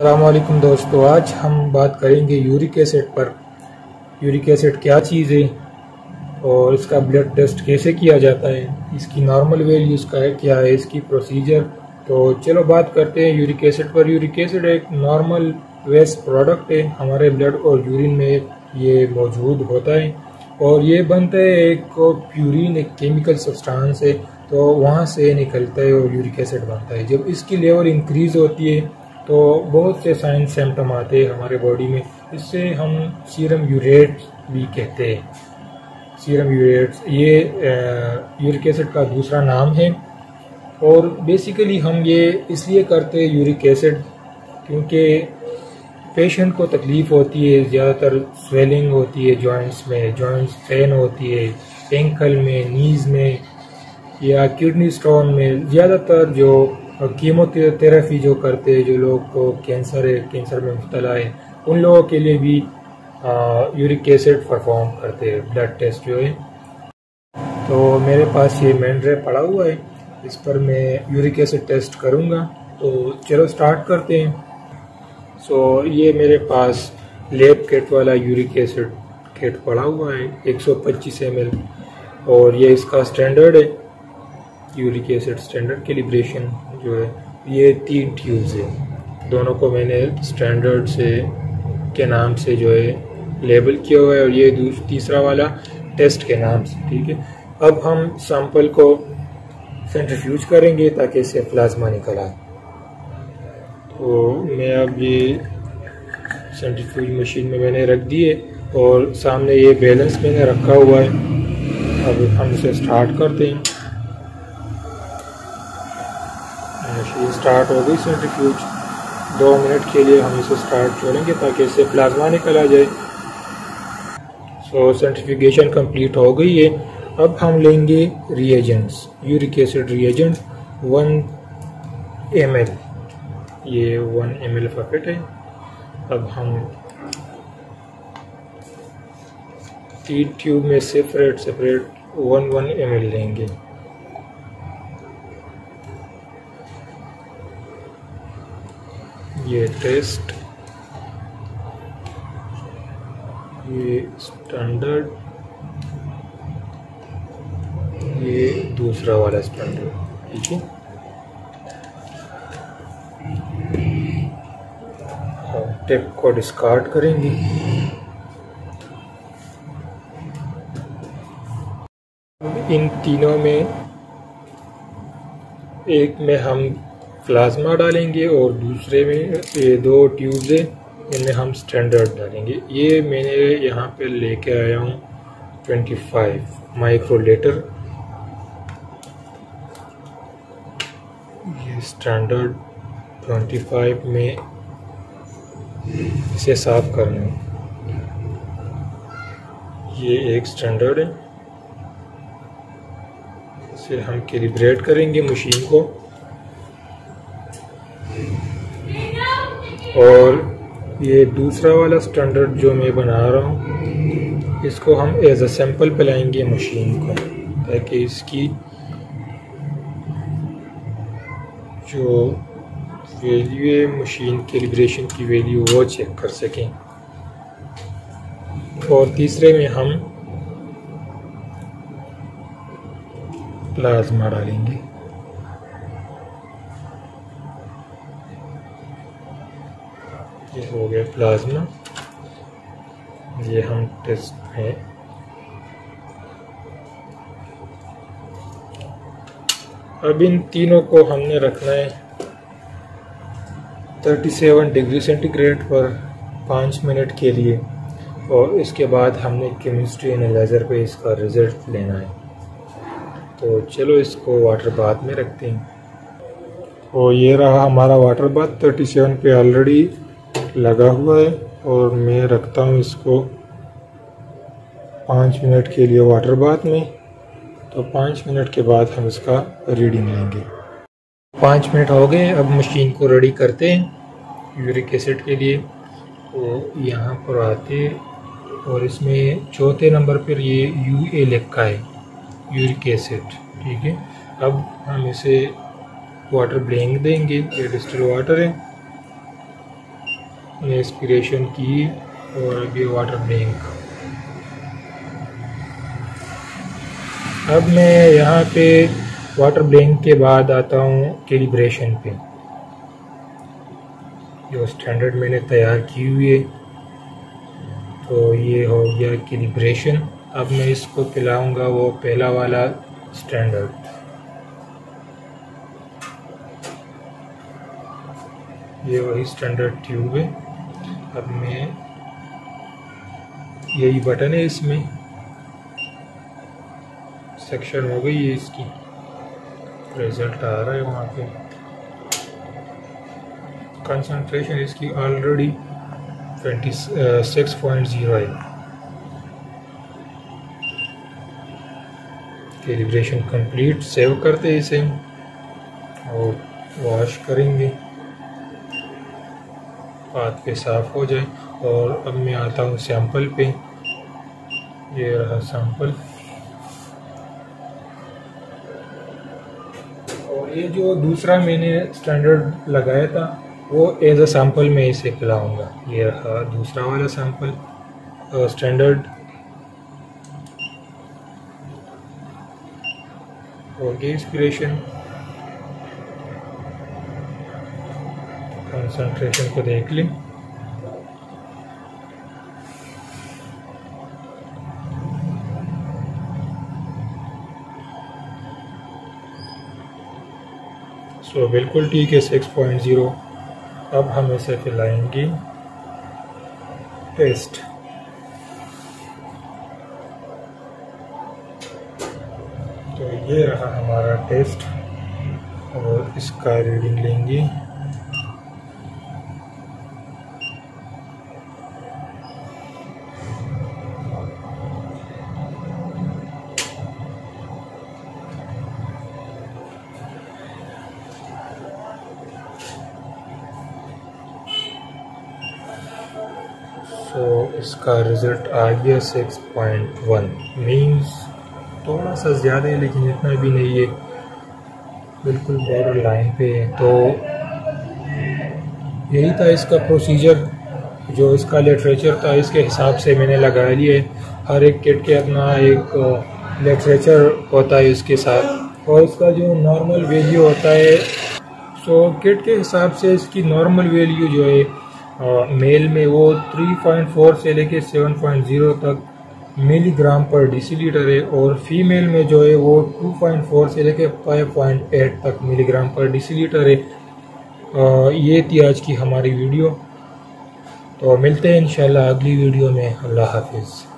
अस्सलामुअलैकुम दोस्तों, आज हम बात करेंगे यूरिक एसिड पर। यूरिक एसिड क्या चीज़ है और इसका ब्लड टेस्ट कैसे किया जाता है, इसकी नॉर्मल वैल्यू इसका है क्या है, इसकी प्रोसीजर। तो चलो बात करते हैं यूरिक एसिड पर। यूरिक एसिड एक नॉर्मल वेस्ट प्रोडक्ट है, हमारे ब्लड और यूरिन में ये मौजूद होता है और ये बनता है एक प्यूरिन, एक केमिकल सब्सटेंस है, तो वहाँ से निकलता है और यूरिक एसिड बनता है। जब इसकी लेवल इंक्रीज़ होती है तो बहुत से साइन सिम्टम आते हैं हमारे बॉडी में। इससे हम सीरम यूरेट भी कहते हैं। सीरम यूरेट्स ये यूरिक एसिड का दूसरा नाम है। और बेसिकली हम ये इसलिए करते हैं यूरिक एसिड क्योंकि पेशेंट को तकलीफ़ होती है, ज़्यादातर स्वेलिंग होती है जॉइंट्स में, जॉइंट्स पेन होती है, एंकल में, नीज़ में या किडनी स्टोन में। ज़्यादातर जो और कीमोथेरेपी जो करते हैं, जो लोग को कैंसर है, कैंसर में मुब्तला है, उन लोगों के लिए भी यूरिक एसिड परफॉर्म करते हैं ब्लड टेस्ट जो है। तो मेरे पास ये मैंड्रे पड़ा हुआ है, इस पर मैं यूरिक एसिड टेस्ट करूँगा। तो चलो स्टार्ट करते हैं। सो ये मेरे पास लेब किट वाला यूरिक एसिड किट पड़ा हुआ है 125 ml, और ये इसका स्टैंडर्ड है यूरिक एसिड स्टैंडर्ड कैलिब्रेशन जो है। ये 3 ट्यूब्स है, दोनों को मैंने स्टैंडर्ड से के नाम से जो है लेबल किया हुआ है, और ये तीसरा वाला टेस्ट के नाम से, ठीक है। अब हम सैंपल को सेंट्रीफ्यूज करेंगे ताकि इससे प्लाज्मा निकल आए। तो मैं अब ये सेंट्रीफ्यूज मशीन में मैंने रख दिए और सामने ये बैलेंस मैंने रखा हुआ है। अब हम इसे स्टार्ट करते हैं। मशीन स्टार्ट हो गई सेंट्रीफ्यूज। 2 मिनट के लिए हम इसे स्टार्ट छोड़ेंगे ताकि इससे प्लाज्मा निकल आ जाए। सो सेंट्रीफ्यूगेशन कंप्लीट हो गई है। अब हम लेंगे reagents, uric acid reagent 1 ml, ये 1 ml पैकेट है। अब हम 3 ट्यूब में सेपरेट 1 ml लेंगे। ये टेस्ट, ये स्टैंडर्ड, ये दूसरा वाला स्टैंडर्ड, ठीक है। हम टिप को डिस्कार्ड करेंगे। इन तीनों में एक में हम प्लाज्मा डालेंगे और दूसरे में ये 2 ट्यूब्स हैं, इनमें हम स्टैंडर्ड डालेंगे। ये मैंने यहाँ पे लेके आया हूँ 25 माइक्रोलीटर। ये स्टैंडर्ड 25 में इसे साफ करना है। ये एक स्टैंडर्ड है, इसे हम कैलिब्रेट करेंगे मशीन को, और ये दूसरा वाला स्टैंडर्ड जो मैं बना रहा हूँ इसको हम एज अ सैंपल पिलाएंगे मशीन को, ताकि इसकी जो वैल्यू है मशीन के कैलिब्रेशन की वैल्यू वो चेक कर सकें। और तीसरे में हम प्लाज्मा डालेंगे। ये हो गया प्लाज्मा, ये हम टेस्ट में अब इन तीनों को हमने रखना है 37 डिग्री सेंटीग्रेड पर 5 मिनट के लिए, और इसके बाद हमने केमिस्ट्री एनालाइजर पे इसका रिजल्ट लेना है। तो चलो इसको वाटर बाथ में रखते हैं। और ये रहा हमारा वाटर बाथ, 37 पे ऑलरेडी लगा हुआ है, और मैं रखता हूँ इसको 5 मिनट के लिए वाटर बाथ में। तो 5 मिनट के बाद हम इसका रीडिंग लेंगे। 5 मिनट हो गए, अब मशीन को रेडी करते हैं यूरिक एसिड के लिए। तो यहाँ पर आते और इसमें चौथे नंबर पर ये UA लिखा है, यूरिक एसिड, ठीक है। अब हम इसे वाटर ब्लेंड देंगे, ये डिस्टिल वाटर है। ये एस्पिरेशन की और अभी वाटर ब्रेक। अब मैं यहाँ पे वाटर ब्रेक के बाद आता हूँ कैलिब्रेशन पे, जो स्टैंडर्ड मैंने तैयार की हुई है। तो ये हो गया कैलिब्रेशन। अब मैं इसको पिलाऊंगा वो पहला वाला स्टैंडर्ड, ये वही स्टैंडर्ड ट्यूब है। अब मैं यही बटन है, इसमें सेक्शन हो गई है, इसकी रिजल्ट आ रहा है वहाँ पे। कंसंट्रेशन इसकी ऑलरेडी 26.0 है। Calibration complete. सेव करते हैं इसे और वॉश करेंगे, हाथ पे साफ हो जाए। और अब मैं आता हूँ सैंपल पे, ये रहा सैंपल। और ये जो दूसरा मैंने स्टैंडर्ड लगाया था वो एज अ सैंपल मैं इसे खिलाऊंगा। ये रहा दूसरा वाला सैंपल स्टैंडर्ड। और ये इंस्पिरेशन कंसंट्रेशन को देख लें, सो बिल्कुल ठीक है 6.0। अब हम इसे पिलाएंगे पेस्ट। तो ये रहा हमारा टेस्ट और इसका रीडिंग लेंगे। तो इसका रिज़ल्ट आ गया 6.1, मीन्स थोड़ा सा ज़्यादा है लेकिन इतना भी नहीं है, बिल्कुल बॉर्डर लाइन पे है। तो यही था इसका प्रोसीजर, जो इसका लिटरेचर था इसके हिसाब से मैंने लगा लिए। हर एक किट के अपना एक लिटरेचर होता है इसके साथ, और इसका जो नॉर्मल वैल्यू होता है, सो किट के हिसाब से इसकी नॉर्मल वैल्यू जो है मेल में वो 3.4 से लेके 7.0 तक मिलीग्राम पर डिसीलीटर है, और फीमेल में जो है वो 2.4 से लेके 5.8 तक मिलीग्राम पर डिसीलीटर है। ये थी आज की हमारी वीडियो, तो मिलते हैं इंशाल्लाह अगली वीडियो में। अल्लाह हाफिज़।